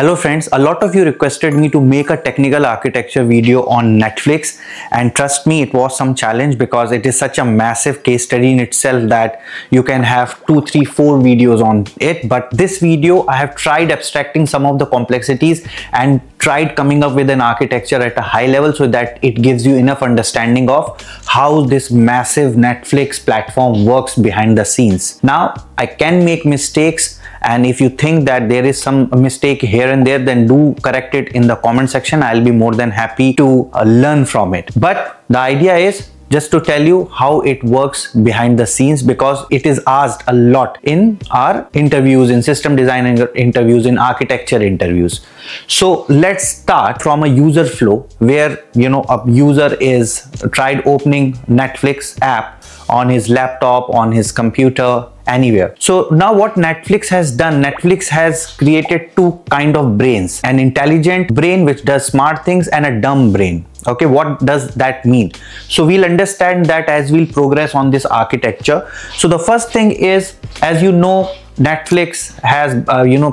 Hello friends, a lot of you requested me to make a technical architecture video on Netflix, and trust me, it was some challenge because it is such a massive case study in itself that you can have 2, 3, 4 videos on it. But this video, I have tried abstracting some of the complexities and tried coming up with an architecture at a high level so that it gives you enough understanding of how this massive Netflix platform works behind the scenes. Now, I can make mistakes, and if you think that there is some mistake here and there, then do correct it in the comment section. I'll be more than happy to learn from it. But the idea is just to tell you how it works behind the scenes, because it is asked a lot in our interviews, in system design interviews, in architecture interviews. So let's start from a user flow where, you know, a user is tried opening Netflix app on his laptop, on his computer, anywhere. So now what Netflix has done, Netflix has created two kind of brains, an intelligent brain which does smart things and a dumb brain. Okay, what does that mean? So we'll understand that as we'll progress on this architecture. So the first thing is, as you know, Netflix has,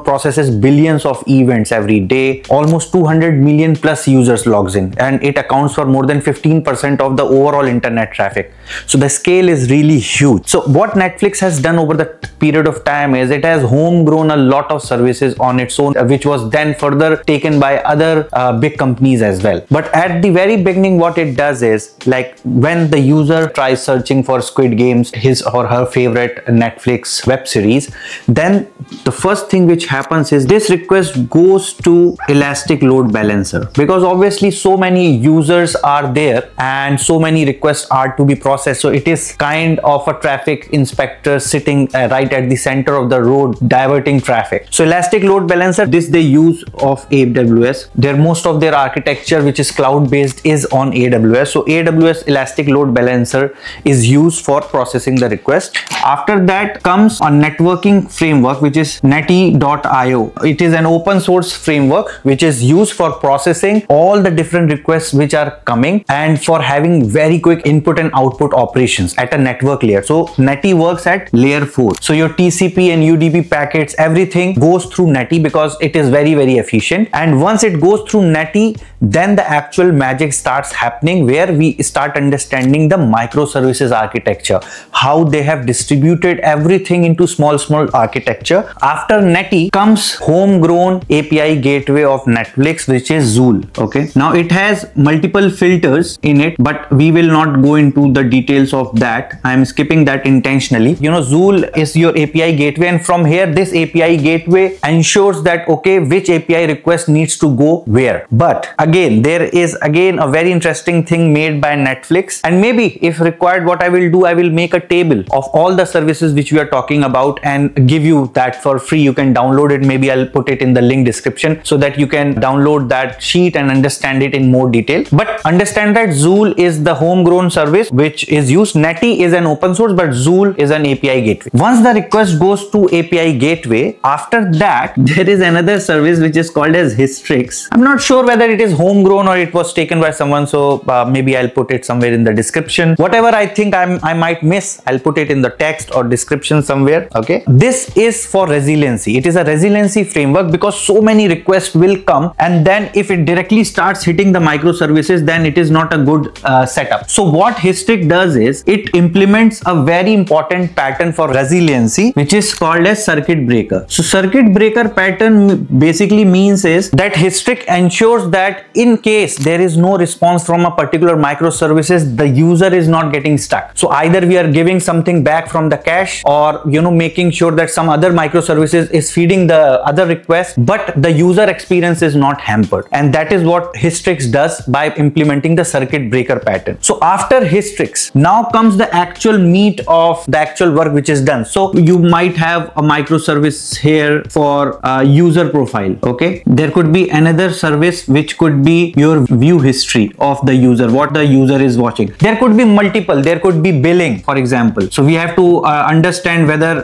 processes billions of events every day. Almost 200 million plus users logs in, and it accounts for more than 15% of the overall internet traffic. So the scale is really huge. So what Netflix has done over the period of time is it has homegrown a lot of services on its own, which was then further taken by other big companies as well. But at the very beginning, what it does is, like, when the user tries searching for Squid Games, his or her favorite Netflix web series, then the first thing which happens is this request goes to Elastic Load Balancer, because obviously so many users are there and so many requests are to be processed. So it is kind of a traffic inspector sitting right at the center of the road, diverting traffic. So Elastic Load Balancer, this they use of AWS. Most of their architecture, which is cloud based, is on AWS. So AWS Elastic Load Balancer is used for processing the request. After that comes a networking framework, which is Netty.io. It is an open source framework which is used for processing all the different requests which are coming and for having very quick input and output operations at a network layer. So Netty works at layer 4. So your TCP and UDP packets, everything goes through Netty because it is very, very efficient. And once it goes through Netty, then the actual magic starts happening, where we start understanding the microservices architecture, how they have distributed everything into small architecture. After Netty comes homegrown API gateway of Netflix, which is Zuul. Okay, now it has multiple filters in it, but we will not go into the details of that. I am skipping that intentionally. You know, Zuul is your API gateway, and from here this API gateway ensures that, okay, which API request needs to go where. But again, there is a very interesting thing made by Netflix, and maybe if required, what I will do, I will make a table of all the services which we are talking about and give you that for free. You can download it. Maybe I'll put it in the link description so that you can download that sheet and understand it in more detail. But understand that Zuul is the homegrown service which is used. Netty is an open source, but Zuul is an API gateway. Once the request goes to API gateway, after that there is another service which is called as Hystrix. I'm not sure whether it is homegrown or it was taken by someone, so maybe I'll put it somewhere in the description. Whatever I think I might miss, I'll put it in the text or description somewhere. Okay, this is for resiliency. It is a resiliency framework because so many requests will come, and then if it directly starts hitting the microservices, then it is not a good setup. So what Hystrix does is it implements a very important pattern for resiliency, which is called as circuit breaker. So circuit breaker pattern basically means is that Hystrix ensures that in case there is no response from a particular microservices, the user is not getting stuck. So either we are giving something back from the cache, or, you know, making sure that some other microservices is feeding the other request, but the user experience is not hampered. And that is what Hystrix does by implementing the circuit breaker pattern. So after Hystrix, now comes the actual meat of the actual work which is done. So you might have a microservice here for a user profile. Okay, there could be another service which could be your view history of the user, what the user is watching. There could be multiple, there could be billing, for example. So we have to understand whether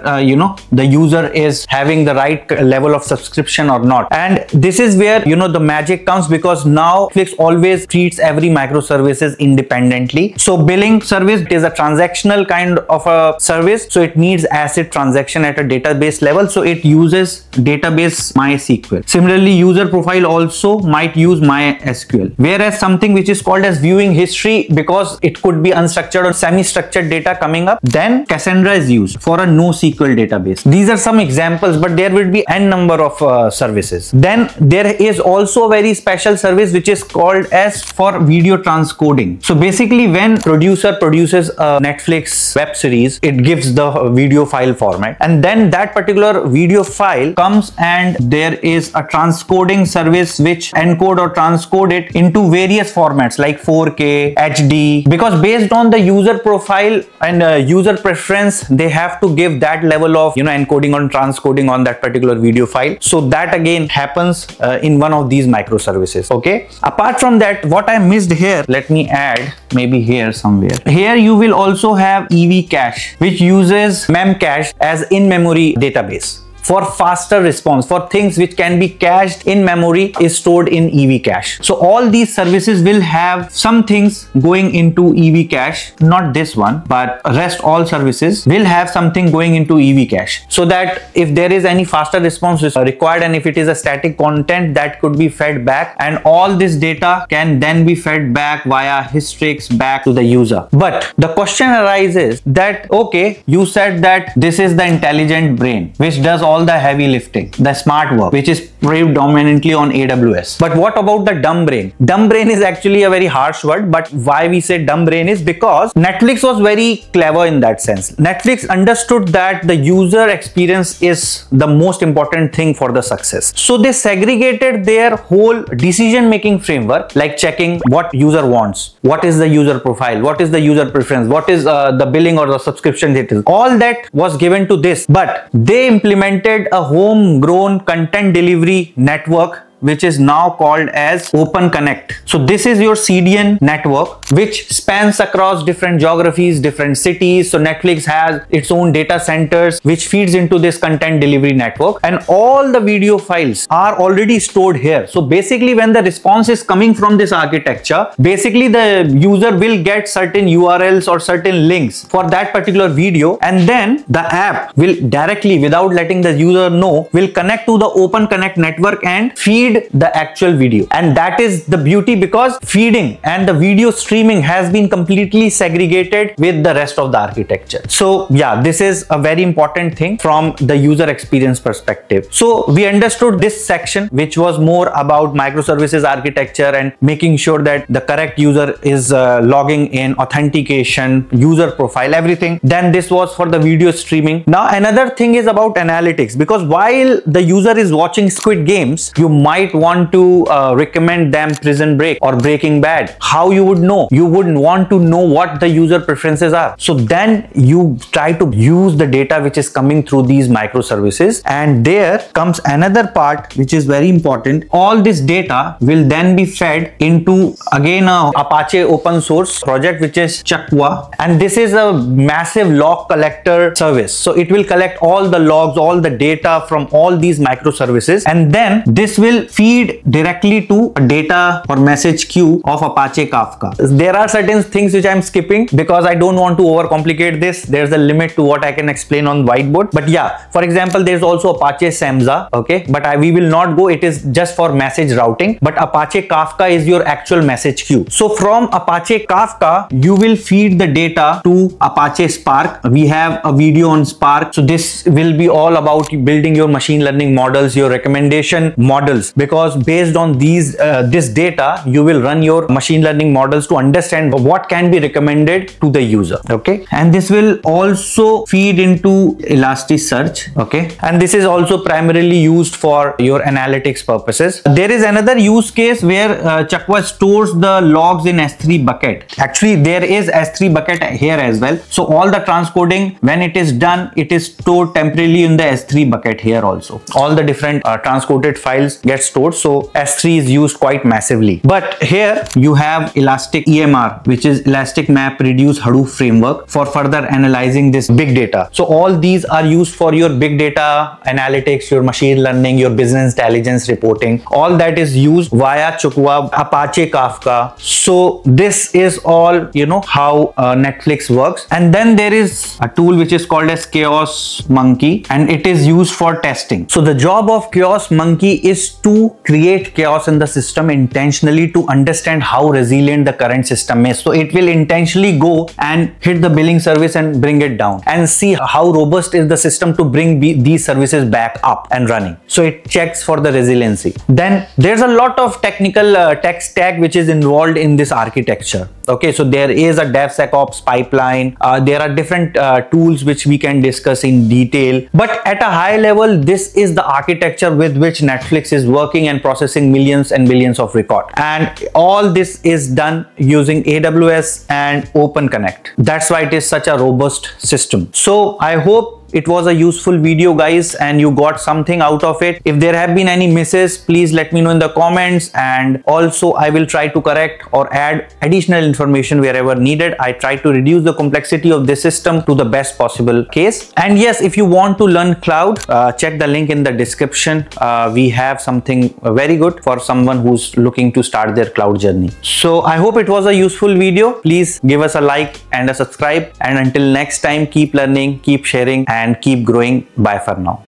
the user is having the right level of subscription or not. And this is where, you know, the magic comes, because now Netflix always treats every microservices independently. So billing service is a transactional kind of a service, so it needs ACID transaction at a database level, so it uses database MySQL. Similarly, user profile also might use MySQL, whereas something which is called as viewing history, because it could be unstructured or semi-structured data coming up, then Cassandra is used for a NoSQL database. These are some examples, but there would be n number of services. Then there is also a very special service which is called as for video transcoding. So basically, when producer produces a Netflix web series, it gives the video file format, and then that particular video file comes and there is a transcoding service which encode or transcode it into various formats like 4K, HD, because based on the user profile and user preference, they have to give that level of, you know, encoding or transcoding on that particular video file. So that again happens in one of these microservices. Okay, apart from that, what I missed here, let me add maybe here somewhere. Here you will also have EV cache, which uses memcache as in-memory database for faster response, for things which can be cached in memory is stored in EV cache. So all these services will have some things going into EV cache, not this one, but rest all services will have something going into EV cache, so that if there is any faster response required, and if it is a static content, that could be fed back, and all this data can then be fed back via Hystrix back to the user. But the question arises that, okay, you said that this is the intelligent brain, which does all the heavy lifting, the smart work, which is predominantly on AWS. But what about the dumb brain? Dumb brain is actually a very harsh word, but why we say dumb brain is because Netflix was very clever in that sense. Netflix understood that the user experience is the most important thing for the success. So they segregated their whole decision-making framework, like checking what user wants, what is the user profile, what is the user preference, what is the billing or the subscription details. All that was given to this, but they implemented a homegrown content delivery network which is now called as Open Connect. So this is your CDN network which spans across different geographies, different cities. So Netflix has its own data centers which feeds into this content delivery network, and all the video files are already stored here. So basically, when the response is coming from this architecture, basically the user will get certain URLs or certain links for that particular video, and then the app will directly, without letting the user know, will connect to the Open Connect network and feed the actual video. And that is the beauty, because feeding and the video streaming has been completely segregated with the rest of the architecture. So yeah, this is a very important thing from the user experience perspective. So we understood this section, which was more about microservices architecture and making sure that the correct user is logging in, authentication, user profile, everything. Then this was for the video streaming. Now another thing is about analytics, because while the user is watching Squid Games, you might want to recommend them Prison Break or Breaking Bad. How you would know? You wouldn't want to know what the user preferences are. So then you try to use the data which is coming through these microservices. And there comes another part which is very important. All this data will then be fed into again a Apache open source project which is Chukwa, and this is a massive log collector service. So it will collect all the logs, all the data from all these microservices, and then this will feed directly to a data or message queue of Apache Kafka. There are certain things which I'm skipping because I don't want to overcomplicate this. There's a limit to what I can explain on whiteboard. But yeah, for example, there's also Apache Samza, okay? But we will not go, it is just for message routing. But Apache Kafka is your actual message queue. So from Apache Kafka, you will feed the data to Apache Spark. We have a video on Spark. So this will be all about building your machine learning models, your recommendation models, because based on these this data you will run your machine learning models to understand what can be recommended to the user. Okay, and this will also feed into Elasticsearch. Okay, and this is also primarily used for your analytics purposes. There is another use case where Chukwa stores the logs in S3 bucket. Actually, there is S3 bucket here as well. So all the transcoding, when it is done, it is stored temporarily in the S3 bucket here also. All the different transcoded files get stored. So S3 is used quite massively. But here you have Elastic EMR, which is Elastic MapReduce Hadoop framework for further analyzing this big data. So all these are used for your big data analytics, your machine learning, your business intelligence reporting. All that is used via Chukwa, Apache Kafka. So this is all, you know, how Netflix works. And then there is a tool which is called as Chaos Monkey, and it is used for testing. So the job of Chaos Monkey is to create chaos in the system intentionally to understand how resilient the current system is. So it will intentionally go and hit the billing service and bring it down and see how robust is the system to bring these services back up and running. So it checks for the resiliency. Then there's a lot of technical tech stack which is involved in this architecture. Okay, so there is a DevSecOps pipeline. There are different tools which we can discuss in detail. But at a high level, this is the architecture with which Netflix is working and processing millions and millions of records. And all this is done using AWS and Open Connect. That's why it is such a robust system. So I hope it was a useful video, guys, and you got something out of it. If there have been any misses, please let me know in the comments, and also I will try to correct or add additional information wherever needed. I try to reduce the complexity of this system to the best possible case. And yes, if you want to learn cloud, check the link in the description. We have something very good for someone who's looking to start their cloud journey. So I hope it was a useful video. Please give us a like and a subscribe, and until next time, keep learning, keep sharing, and keep growing. Bye for now.